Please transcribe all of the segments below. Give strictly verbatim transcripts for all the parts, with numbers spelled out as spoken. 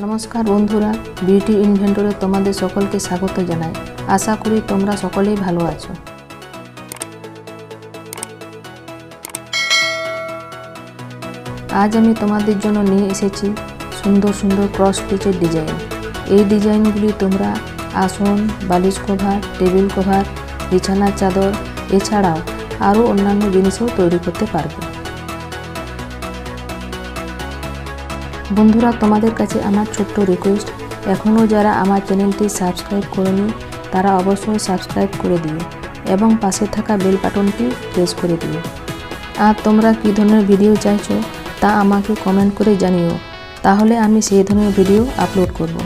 নমস্কার বন্ধুরা, বিউটি ইনভেন্টরে তোমাদের সকলকে স্বাগত জানাই। আশা করি তোমরা সকলেই ভালো আছো। আজ আমি তোমাদের জন্য নিয়ে এসেছি সুন্দর সুন্দর ক্রস স্টিচের ডিজাইন। এই ডিজাইনগুলি তোমরা আসন, বালিশ কভার, টেবিল কভার, বিছানার চাদর এছাড়াও আরও অন্যান্য জিনিসও তৈরি করতে পারবে। বন্ধুরা, তোমাদের কাছে আমার ছোট্ট রিকোয়েস্ট, এখনও যারা আমার চ্যানেলটি সাবস্ক্রাইব করেনি তারা অবশ্যই সাবস্ক্রাইব করে দিও এবং পাশে থাকা বেল বাটনটি প্রেস করে দিও। আর তোমরা কী ধরনের ভিডিও চাইছো তা আমাকে কমেন্ট করে জানিও, তাহলে আমি সেই ধরনের ভিডিও আপলোড করব।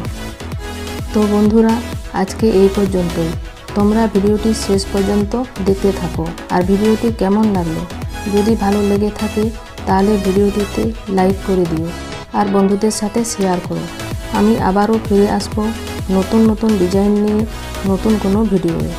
তো বন্ধুরা, আজকে এই পর্যন্তই। তোমরা ভিডিওটি শেষ পর্যন্ত দেখতে থাকো। আর ভিডিওটি কেমন লাগলো? যদি ভালো লেগে থাকে তাহলে ভিডিওটিতে লাইক করে দিও আর বন্ধুদের সাথে শেয়ার করো। আমি আবারও ফিরে আসবো নতুন নতুন ডিজাইন নিয়ে, নতুন কোনো ভিডিওয়ে।